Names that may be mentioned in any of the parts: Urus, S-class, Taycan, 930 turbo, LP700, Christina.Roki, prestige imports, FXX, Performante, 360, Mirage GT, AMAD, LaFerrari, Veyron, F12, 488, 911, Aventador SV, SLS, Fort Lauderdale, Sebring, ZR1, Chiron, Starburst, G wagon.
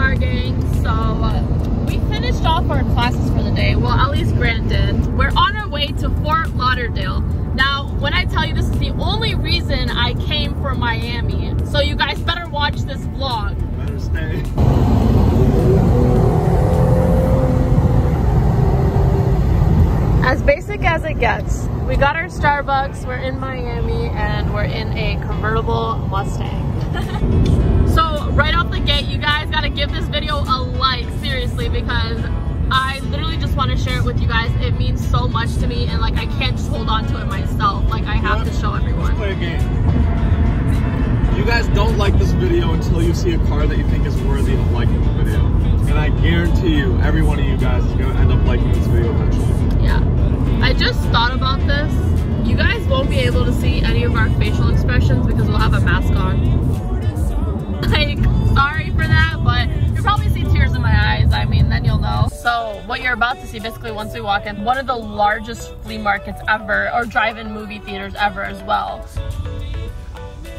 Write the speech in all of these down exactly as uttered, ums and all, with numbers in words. car, gang. So uh, we finished off our classes for the day. Well, at least Grant did. We're on our way to Fort Lauderdale. Now, when I tell you this is the only reason I came from Miami, so you guys better watch this vlog. Better stay. As basic as it gets, we got our Starbucks, we're in Miami, and we're in a convertible Mustang. So right off the gate, you guys gotta give this video a like, seriously, because I literally just want to share it with you guys. It means so much to me, and like I can't just hold on to it myself. Like I have to show everyone. Let's play a game. You guys don't like this video until you see a car that you think is worthy of liking the video. And I guarantee you, every one of you guys is gonna end up liking this video eventually. Yeah. I just thought about this. You guys won't be able to see any of our facial expressions because we'll have a mask on. Like, sorry for that, but you'll probably see tears in my eyes. I mean, then you'll know. So what you're about to see, basically once we walk in, one of the largest flea markets ever, or drive-in movie theaters ever as well.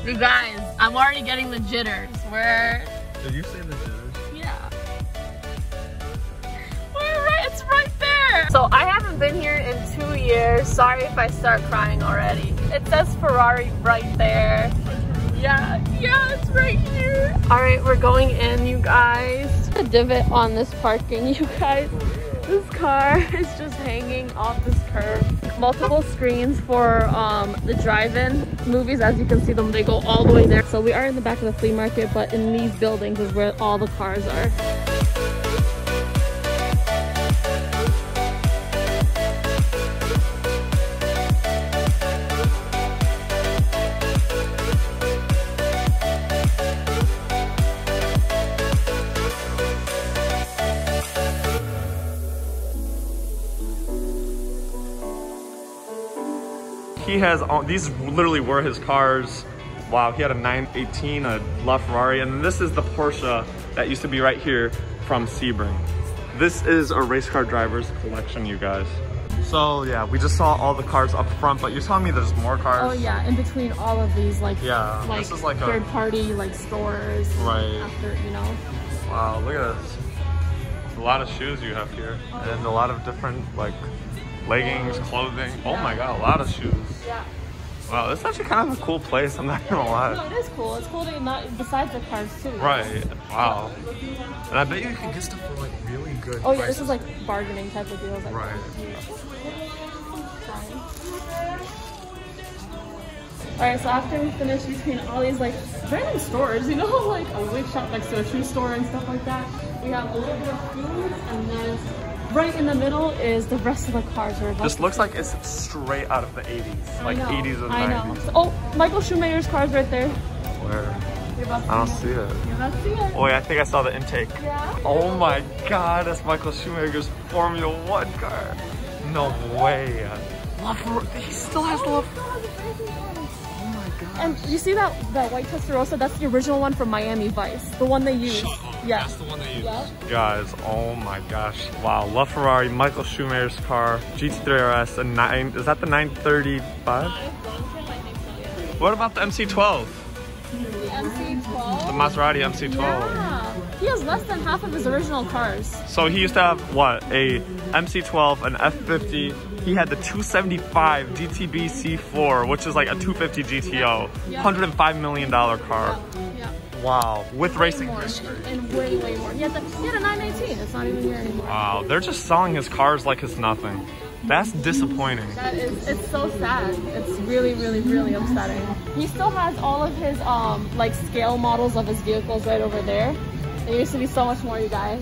You guys, I'm already getting the jitters. We're... Did you say the jitters? Yeah. We're right, it's right there. So I haven't been here in two years. Sorry if I start crying already. It says Ferrari right there. Yeah, yeah, it's right here. All right, we're going in, you guys. The divot on this parking, you guys. This car is just hanging off this curb. Multiple screens for um, the drive-in movies. As you can see them, they go all the way there. So we are in the back of the flea market, but in these buildings is where all the cars are. He has all, these literally were his cars. Wow, he had a nine eighteen, a LaFerrari, and this is the Porsche that used to be right here from Sebring. This is a race car driver's collection, you guys. So yeah, we just saw all the cars up front, but you're telling me there's more cars? Oh yeah, in between all of these, like, yeah, like, this is like third a, party like stores. Right. After, you know. Wow, look at this. It's a lot of shoes you have here, oh, and a lot of different like leggings, clothing. Yeah. Oh my god, a lot of shoes. Yeah. Wow, this is actually kind of a cool place, I'm not gonna lie. No, it is cool. It's cool that not besides the cars too. Right. Wow. And I bet you can get stuff for like really good. Oh yeah, prices. This is like bargaining type of deals. Like, right. Alright, so after we finish between all these like random stores, you know, like a wig shop next to a shoe store and stuff like that, we have a little bit of food, and then right in the middle is the rest of the cars. We're about this looks see. Like it's straight out of the eighties. Like eighties or nineties. Oh, Michael Schumacher's car's right there. Where? I don't see it. You're about to see it. Oh, yeah, I think I saw the intake. Yeah. Oh my god, that's Michael Schumacher's Formula One car. No way. He still has the love. Oh my god. And you see that, that white Testarossa? That's the original one from Miami Vice. The one they used. Yeah. That's the one they use. Yeah. Guys, oh my gosh. Wow, LaFerrari, Michael Schumacher's car, G T three R S, and nine, is that the nine thirty-five? Uh, what about the M C twelve? The M C twelve? The Maserati M C twelve. Yeah. He has less than half of his original cars. So he used to have, what, a M C twelve, an F fifty. He had the two seventy-five G T B C four, which is like a two fifty G T O. Yeah. one hundred five million dollar car. Yeah. Wow, with way racing more. History. And way, way more. He had, the, he had a nine eighteen, it's not even here anymore. Wow, they're just selling his cars like it's nothing. That's disappointing. That is, it's so sad. It's really, really, really upsetting. He still has all of his, um, like, scale models of his vehicles right over there. There used to be so much more, you guys.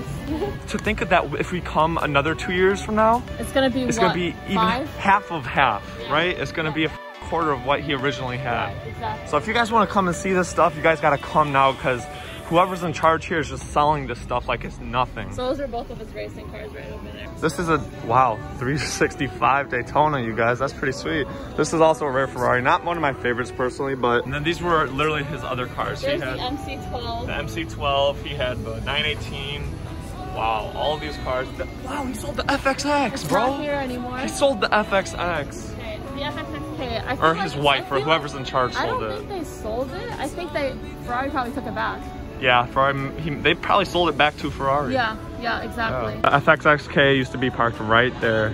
To think of that, if we come another two years from now, it's gonna be it's what, gonna be even five? Half of half, yeah. Right? It's gonna yeah. be a quarter of what he originally had. Yeah, exactly. So if you guys want to come and see this stuff, you guys got to come now, because whoever's in charge here is just selling this stuff like it's nothing. So those are both of his racing cars right over there. This is a, wow, three sixty-five Daytona, you guys. That's pretty sweet. This is also a rare Ferrari. Not one of my favorites personally, but... And then these were literally his other cars. There's he had the M C twelve. The M C twelve. He had the nine eighteen. Wow, all these cars. The, wow, he sold the F X X, it's bro. It's not here anymore. He sold the F X X. Okay, the F X X. I or his like, wife, I or whoever's like, in charge sold it. I don't it. think they sold it. I think they Ferrari probably took it back. Yeah, Ferrari, he, they probably sold it back to Ferrari. Yeah, yeah, exactly. Yeah. F X X K used to be parked right there.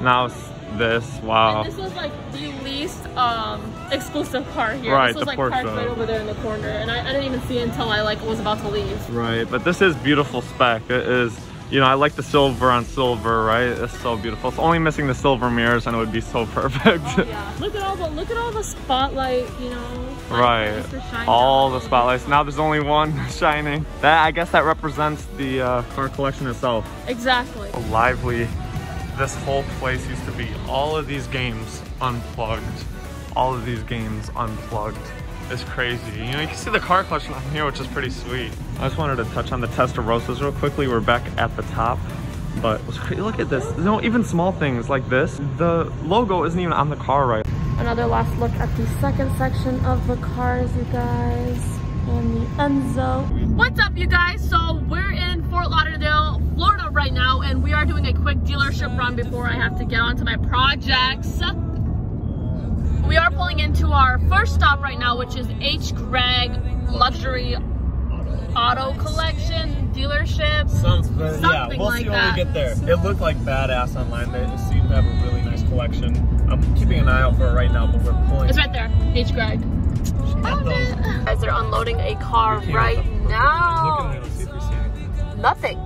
Now it's this. Wow. And this was like the least um, exclusive car here. Right, this was the like Porsche. Parked right over there in the corner, and I, I didn't even see it until I like was about to leave. Right, but this is beautiful spec. It is. You know, I like the silver on silver, right? It's so beautiful. It's only missing the silver mirrors, and it would be so perfect. Oh, yeah. Look at all the look at all the spotlight, you know. Right. All the spotlights. Now there's only one shining. That I guess that represents the uh, car collection itself. Exactly. How lively this whole place used to be. All of these games unplugged. All of these games unplugged. It's crazy. You know, you can see the car collection on here, which is pretty sweet. I just wanted to touch on the Testarossas real quickly. We're back at the top, but look at this. No, even small things like this. The logo isn't even on the car right. Another last look at the second section of the cars, you guys, and the Enzo. What's up, you guys? So we're in Fort Lauderdale, Florida right now, and we are doing a quick dealership run before I have to get onto my projects. We are pulling into our first stop right now, which is H Greg Luxury Auto Collection Dealership. Something, something yeah, we'll like see when that. We get there. It looked like badass online. They seem to have a really nice collection. I'm keeping an eye out for it right now, but we're pulling. It's right there, H Greg. Found it. You guys are unloading a car right now. Nothing.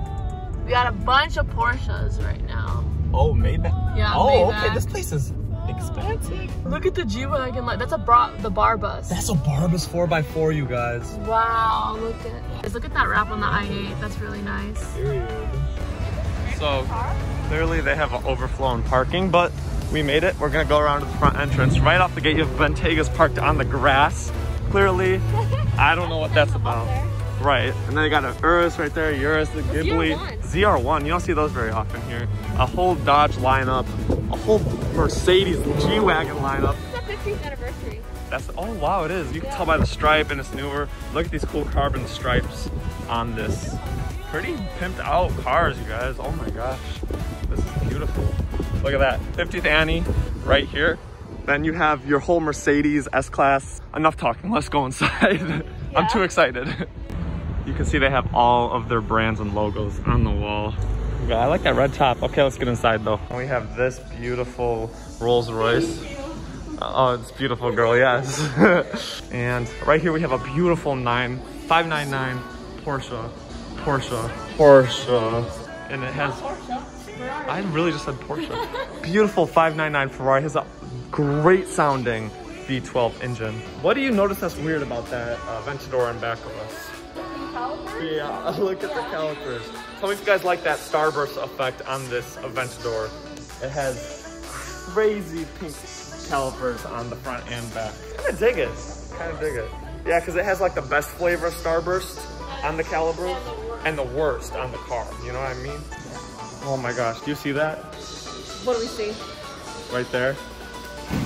We got a bunch of Porsches right now. Oh, Maybach. Yeah. Oh, Maybach. Okay. This place is expensive. Look at the G-Wagon. That's a bra the Brabus. That's a Brabus four by four, you guys. Wow, look at it. Look at that wrap on the I eight. That's really nice. Period. So, clearly they have an overflowing parking, but we made it. We're going to go around to the front entrance. Right off the gate, you have Bentegas parked on the grass. Clearly, I don't know what that's about. Right. And then they got an Urus right there, Urus, the Ghibli. Z R one. You don't see those very often here. A whole Dodge lineup. A whole Mercedes G-Wagon lineup. It's the fifteenth anniversary. That's, oh wow, it is. You can yeah. tell by the stripe, and it's newer. Look at these cool carbon stripes on this. Pretty pimped out cars, you guys. Oh my gosh. This is beautiful. Look at that. fiftieth Annie right here. Then you have your whole Mercedes S-Class. Enough talking. Let's go inside. Yeah. I'm too excited. You can see they have all of their brands and logos on the wall. Yeah, I like that red top. Okay, let's get inside though. We have this beautiful Rolls-Royce. Oh, it's beautiful, girl, yes. And right here we have a beautiful nine five ninety-nine Porsche. Porsche. Porsche. And it has... I really just said Porsche. Beautiful five ninety-nine Ferrari. It has a great sounding V twelve engine. What do you notice that's weird about that uh, Ventador in back of us? Calipers? Yeah, look at yeah. the calipers. Tell me if you guys like that Starburst effect on this Aventador. It has crazy pink calipers on the front and back. Kind of dig it. Kind of dig it. Yeah, because it has like the best flavor of Starburst on the calipers and the worst on the car. You know what I mean? Oh my gosh, do you see that? What do we see? Right there.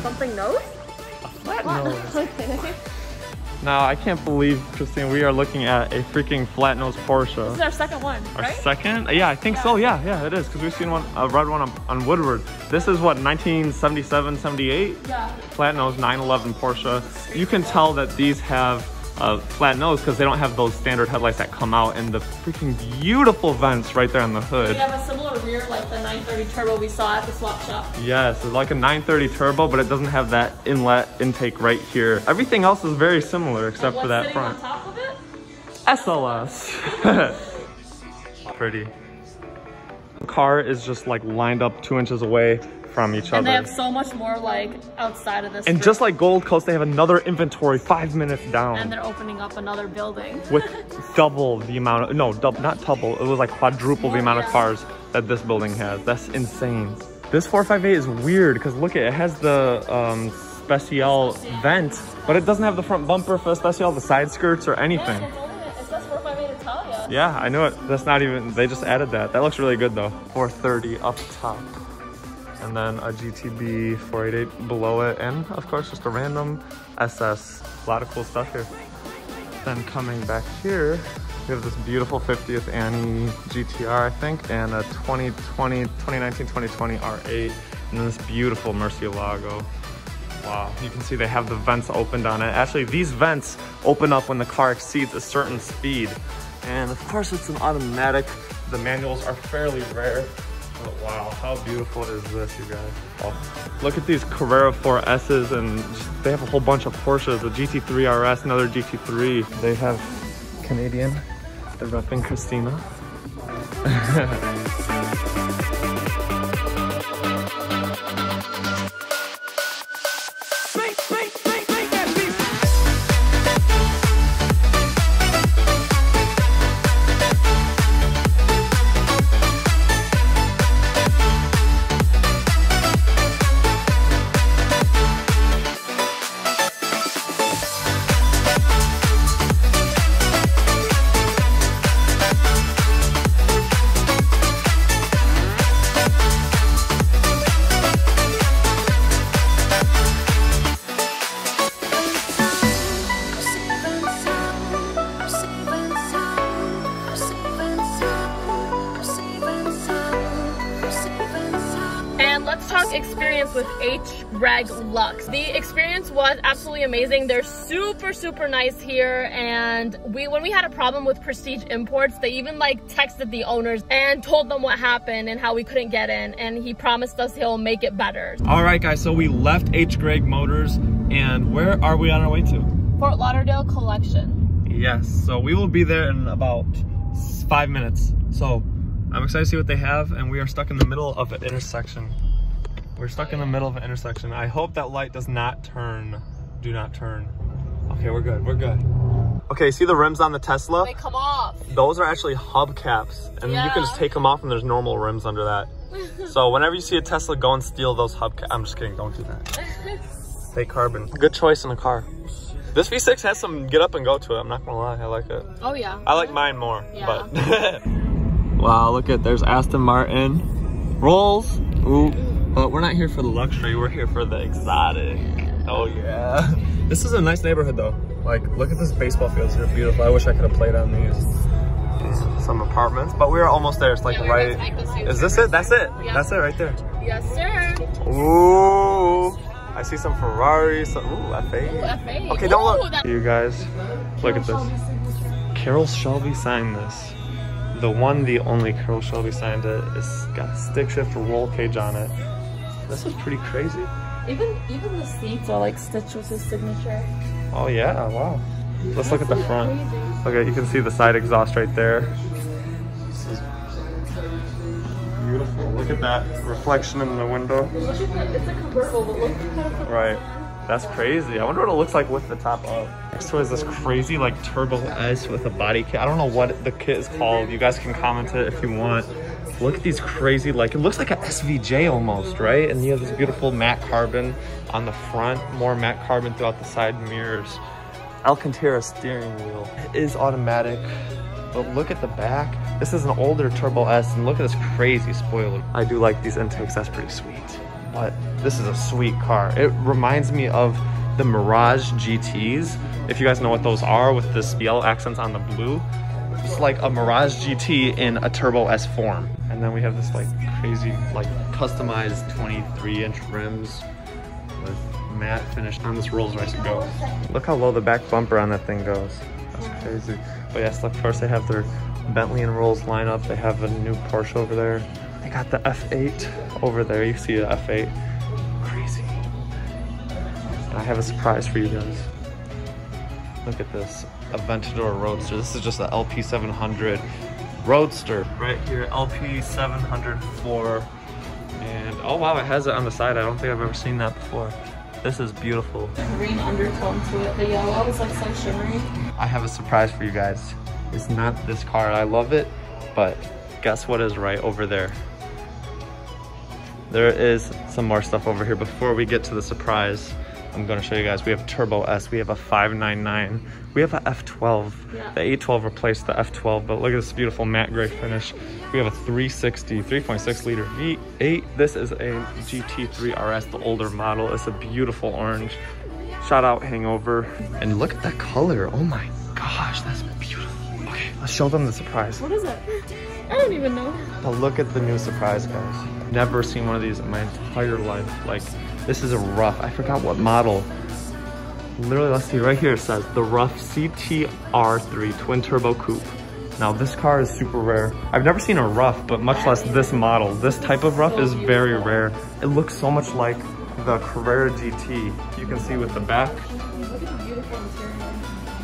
Something nose? A flat nose. Okay. Now, I can't believe, Christine, we are looking at a freaking flat-nose Porsche. This is our second one, right? Our second? Yeah, I think yeah. so. Yeah, yeah, it is. Because we've seen one, a red one on, on Woodward. This is, what, nineteen seventy-seven, seventy-eight? Yeah. Flat-nose nine eleven Porsche. You can tell that these have a flat nose because they don't have those standard headlights that come out, and the freaking beautiful vents right there on the hood. We have a similar rear like the nine thirty turbo we saw at the swap shop. Yes, it's like a nine thirty turbo, but it doesn't have that inlet intake right here. Everything else is very similar except for that front. On top of it? S L S. Pretty. The car is just like lined up two inches away from each other. And they have so much more like outside of this. And street. Just like Gold Coast, they have another inventory five minutes down. And they're opening up another building. With double the amount of, no, double, not double. It was like quadruple yeah, the amount yeah. of cars that this building has. That's insane. This four five eight is weird because look at it, it has the um, special vent, but it doesn't have the front bumper for the special, the side skirts or anything. Yeah, it says four five eight Italia. Yeah, I knew it. That's not even, they just added that. That looks really good though. four thirty up top. And then a G T B four eighty-eight below it, and of course just a random S S. A lot of cool stuff here. Then coming back here, we have this beautiful fiftieth Annie G T R, I think, and a twenty twenty, twenty nineteen, twenty twenty R eight, and then this beautiful Murcielago. Wow, you can see they have the vents opened on it. Actually, these vents open up when the car exceeds a certain speed. And of course, it's an automatic. The manuals are fairly rare. But wow, how beautiful is this, you guys? Oh, look at these Carrera four S's, and just, they have a whole bunch of Porsches, a G T three R S, another G T three. They have Canadian. They're repping Christina. Experience with H.Greg Lux. The experience was absolutely amazing. They're super, super nice here. And we, when we had a problem with Prestige Imports, they even like texted the owners and told them what happened and how we couldn't get in. And he promised us he'll make it better. All right, guys, so we left H.Greg Motors, and where are we on our way to? Fort Lauderdale Collection. Yes, so we will be there in about five minutes. So I'm excited to see what they have, and we are stuck in the middle of an intersection. We're stuck in the middle of an intersection. I hope that light does not turn. Do not turn. Okay, we're good, we're good. Okay, see the rims on the Tesla? They come off. Those are actually hubcaps, and yeah, you can just take them off and there's normal rims under that. So whenever you see a Tesla, go and steal those hubcaps. I'm just kidding, don't do that. Take carbon. Good choice in a car. This V six has some get up and go to it, I'm not gonna lie, I like it. Oh yeah. I like mine more, yeah. But. Wow, look at, there's Aston Martin. Rolls, ooh. But we're not here for the luxury, we're here for the exotic. Oh yeah. This is a nice neighborhood though. Like, look at this baseball field, they're beautiful. I wish I could have played on these, these some apartments, but we were almost there. It's like yeah, right, is this it? That's it, yeah. That's it right there. Yes sir. Ooh, I see some Ferrari, some, ooh, F eight. Ooh, F eight. Okay, don't ooh, look. You guys, look at this. Carol Shelby signed this. The one, the only Carol Shelby signed it. It's got a stick shift roll cage on it. This is pretty crazy. Even even the seats are like stitched with his signature. Oh yeah, wow. Let's look at the front. Okay, you can see the side exhaust right there. This is beautiful. Look at that reflection in the window. It's a convertible, but look. Right. That's crazy. I wonder what it looks like with the top up. Next to it is this crazy like Turbo S with a body kit. I don't know what the kit is called. You guys can comment it if you want. Look at these crazy, like, it looks like an S V J almost, right? And you have this beautiful matte carbon on the front, more matte carbon throughout the side mirrors. Alcantara steering wheel. It is automatic, but look at the back. This is an older Turbo S, and look at this crazy spoiler. I do like these intakes, that's pretty sweet. But this is a sweet car. It reminds me of the Mirage G Ts. If you guys know what those are, with this yellow accents on the blue. It's like a Mirage G T in a Turbo S form. And then we have this like crazy, like customized twenty-three inch rims with matte finish on this Rolls-Royce Go. Look how low the back bumper on that thing goes. That's crazy. But yes, of course they have their Bentley and Rolls lineup. They have a new Porsche over there. They got the F eight over there. You see the F eight. Crazy. And I have a surprise for you guys. Look at this Aventador Roadster. This is just the L P seven hundred Roadster. Right here, L P seven hundred four. And oh wow, it has it on the side. I don't think I've ever seen that before. This is beautiful. The green undertone to it. The yellow is like so shimmery. I have a surprise for you guys. It's not this car. I love it, but guess what is right over there? There is some more stuff over here. Before we get to the surprise, I'm gonna show you guys, we have Turbo S, we have a five ninety-nine, we have a F twelve. Yeah. The A twelve replaced the F twelve, but look at this beautiful matte gray finish. We have a three sixty, three point six liter V eight. This is a G T three R S, the older model. It's a beautiful orange. Shout out Hangover. And look at that color, oh my gosh, that's beautiful. Okay, let's show them the surprise. What is it? I don't even know. But look at the new surprise, guys. Never seen one of these in my entire life. Like, This is a Ruf. I forgot what model. Literally, let's see, right here it says the Ruf C T R three twin turbo coupe. Now this car is super rare. I've never seen a Ruf, but much less this model. This type of Ruf is very rare. It looks so much like the Carrera G T. You can see with the back. Look at the beautiful interior.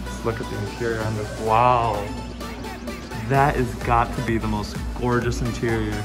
Let's look at the interior on this. Wow. That has got to be the most gorgeous interior.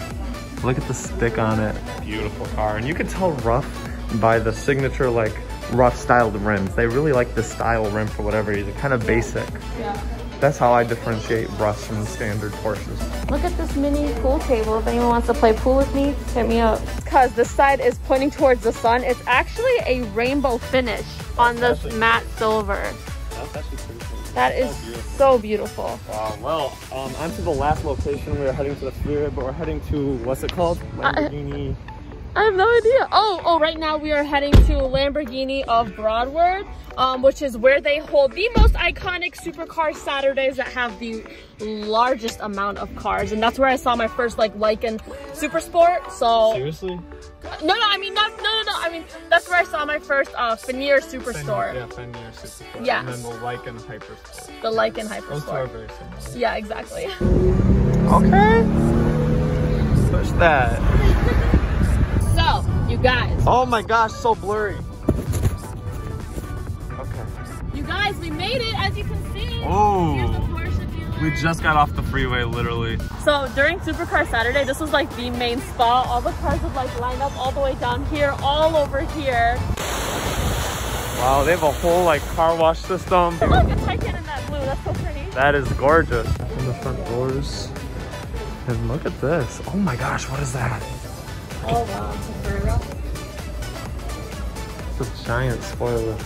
Look at the stick on it. Beautiful car. And you can tell Ruf by the signature, like, Ruf styled rims. They really like the style rim for whatever reason. Kind of basic. Yeah. That's how I differentiate Rufs from the standard Porsches. Look at this mini pool table. If anyone wants to play pool with me, hit me up. Because this side is pointing towards the sun, it's actually a rainbow finish on this matte silver. That's actually pretty cool. That is so beautiful. So beautiful. Wow, well, um, on to the last location. We are heading to the Sphere, but we're heading to, what's it called? Lamborghini. I I have no idea. Oh, oh, right now we are heading to Lamborghini of Broadward, um, which is where they hold the most iconic supercar Saturdays that have the largest amount of cars. And that's where I saw my first like Lycan Supersport, so. Seriously? No, no, I mean, not, no, no, no, I mean, that's where I saw my first uh, Fenrir Superstore. Fenrir, yeah, Fenrir Superstore. Yeah. And then the Lycan Hypersport. The Lycan Hypersport. Those two are very similar. Yeah, exactly. Okay. Push that. So, you guys. Oh my gosh, so blurry. Okay. You guys, we made it, as you can see. Oh. Here's the Porsche dealer. We just got off the freeway, literally. So, during Supercar Saturday, this was like the main spot. All the cars would like line up all the way down here, all over here. Wow, they have a whole like car wash system. Look, it's Titan in that blue. That's so pretty. That is gorgeous. In the front doors. And look at this. Oh my gosh, what is that? Oh wow, it's a Ferrari. It's a giant spoiler.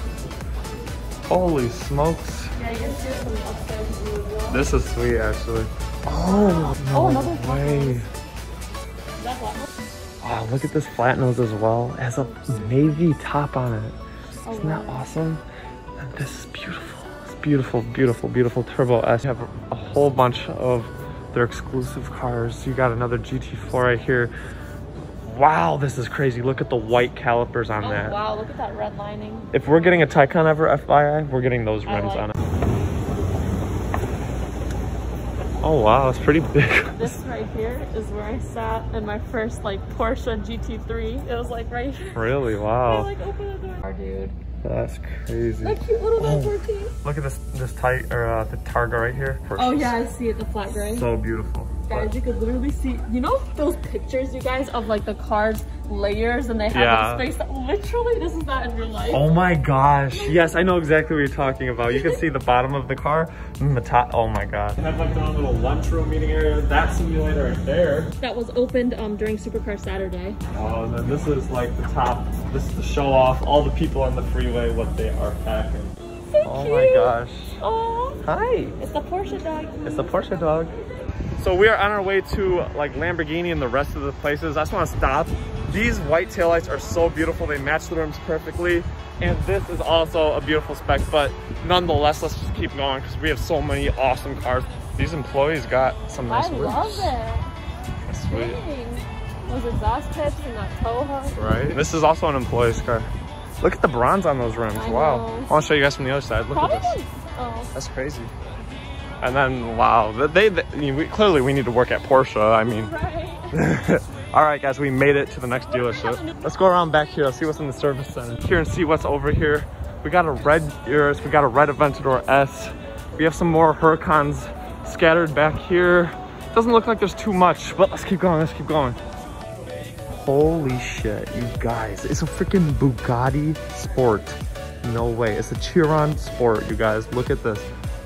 Holy smokes. Yeah, you can see it from upstairs. This is sweet, actually. Oh, no oh, another way. Oh, look at this flat nose as well. It has a navy top on it. Oh, isn't that wow. awesome? And this is beautiful. It's beautiful, beautiful, beautiful Turbo S. You have a whole bunch of their exclusive cars. You got another G T four right here. Wow, this is crazy. Look at the white calipers on oh, that. Wow, look at that red lining. If we're getting a Taycan ever, F Y I, we're getting those rims like on it. Oh wow, it's pretty big. This right here is where I sat in my first like Porsche G T three. It was like right here. Really? Wow. I like open the door. Oh, dude. That's crazy. That cute little nine fourteen. Oh, look at this this tight or uh, the Targa right here. Porsche. Oh yeah, I see it. The flat gray. So beautiful. Guys, you could literally see, you know those pictures, you guys, of like the cars layers and they have yeah. like, space that literally this is not in real life. Oh my gosh, yes, I know exactly what you're talking about. You can see the bottom of the car and the top. Oh my god, they have like their own little lunchroom meeting area. That simulator right there that was opened um during Supercar Saturday. Oh, and then this is like the top. This is the show off, all the people on the freeway, what they are packing. So oh cute. My gosh. Oh hi, it's the Porsche dog. It's the Porsche dog. So we are on our way to like Lamborghini and the rest of the places. I just want to stop. These white taillights are so beautiful. They match the rims perfectly. And this is also a beautiful spec, but nonetheless, let's just keep going because we have so many awesome cars. These employees got some nice roofs. I love it. That's sweet. Dang. Those exhaust tips and that tow hook. Right. This is also an employee's car. Look at the bronze on those rims. I wow. Know. I want to show you guys from the other side. Look Probably. At this. Oh. That's crazy. And then, wow, they, they I mean, we, clearly we need to work at Porsche, I mean. Right. All right, guys, we made it to the next dealership. Let's go around back here, I'll see what's in the service center. Here and see what's over here. We got a red Urus, we got a red Aventador S. We have some more Huracans scattered back here. Doesn't look like there's too much, but let's keep going, let's keep going. Holy shit, you guys, it's a freaking Bugatti Sport. No way, it's a Chiron Sport, you guys, look at this.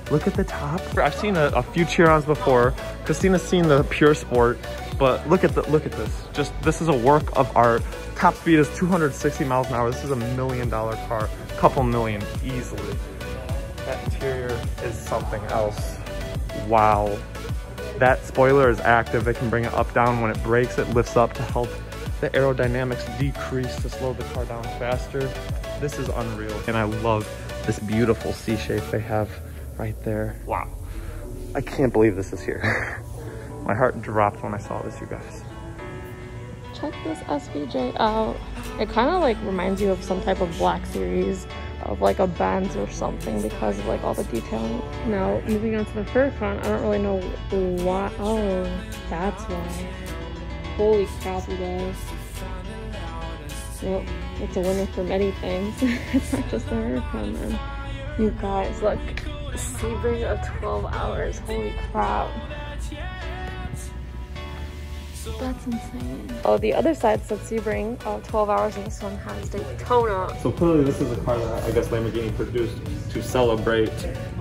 Look at the top. I've seen a, a few Chirons before. Christina's seen the Pure Sport, but look at the look at this. Just this is a work of art. Top speed is two hundred sixty miles an hour. This is a million dollar car, couple million easily. That interior is something else. Wow, that spoiler is active. It can bring it up, down. When it brakes, it lifts up to help the aerodynamics decrease to slow the car down faster. This is unreal, and I love this beautiful C shape they have right there. Wow. I can't believe this is here. My heart dropped when I saw this, you guys. check this S V J out. It kind of like reminds you of some type of black series of like a Benz or something because of like all the detailing. Now moving on to the fur front, I don't really know why. Oh, that's why. Holy crap, you guys. Well, it's a winner for many things. It's not just the fur front, man. You guys, look. Sebring of twelve hours. Holy crap. That's insane. Oh, the other side said Sebring of twelve hours, and this one has Daytona. So clearly this is a car that I guess Lamborghini produced to celebrate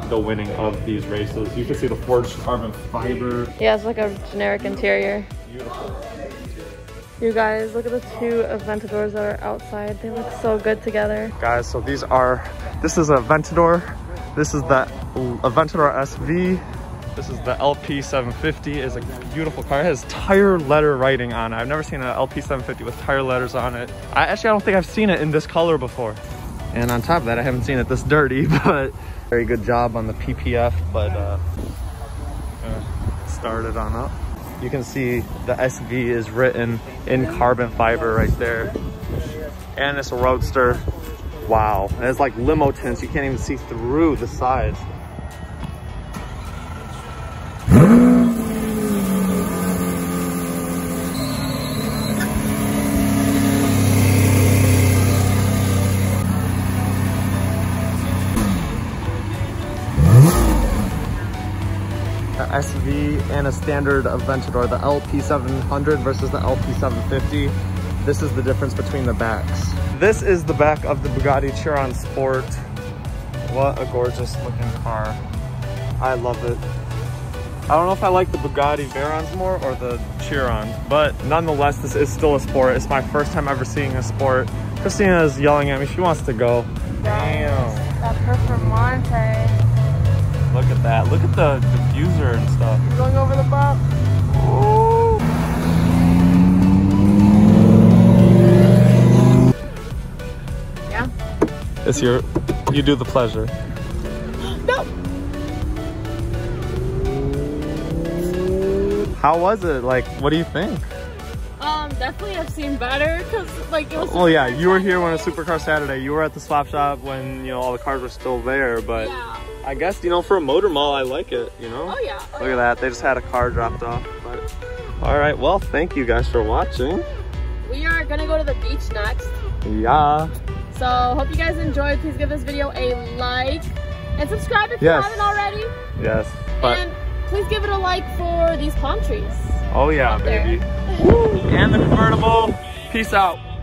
the winning of these races. You can see the forged carbon fiber. Yeah, it's like a generic interior. Beautiful. You guys, look at the two Aventadors that are outside. They look so good together. Guys, so these are, this is a Aventador. This is the Aventador S V. This is the L P seven fifty. It's a beautiful car. It has tire letter writing on it. I've never seen an L P seven fifty with tire letters on it. I actually I don't think I've seen it in this color before. And on top of that, I haven't seen it this dirty, but very good job on the P P F, but uh, uh, started on up. You can see the S V is written in carbon fiber right there. And it's a Roadster. Wow, and it's like limo tints. You can't even see through the sides. The S V and a standard Aventador, the L P seven hundred versus the L P seven fifty. This is the difference between the backs. This is the back of the Bugatti Chiron Sport. What a gorgeous looking car. I love it. I don't know if I like the Bugatti Veyrons more or the Chiron, but nonetheless, this is still a Sport. It's my first time ever seeing a Sport. Christina is yelling at me. She wants to go. Damn. That's her Performante. Look at that. Look at the diffuser and stuff. You're going over the bump. Ooh. It's your, you do the pleasure. No! How was it? Like, what do you think? Um, definitely I've seen better, because like it was Well, yeah, you were here when it was Supercar Saturday. You were at the swap shop when, you know, all the cars were still there, but yeah. I guess, you know, for a motor mall, I like it, you know? Oh, yeah. Oh, Look yeah. at that. They just had a car dropped off. But... All right, well, thank you guys for watching. We are going to go to the beach next. Yeah. So, hope you guys enjoyed. Please give this video a like and subscribe if yes. you haven't already. Yes. But and please give it a like for these palm trees. Oh yeah, baby. Woo. And the convertible. Peace out.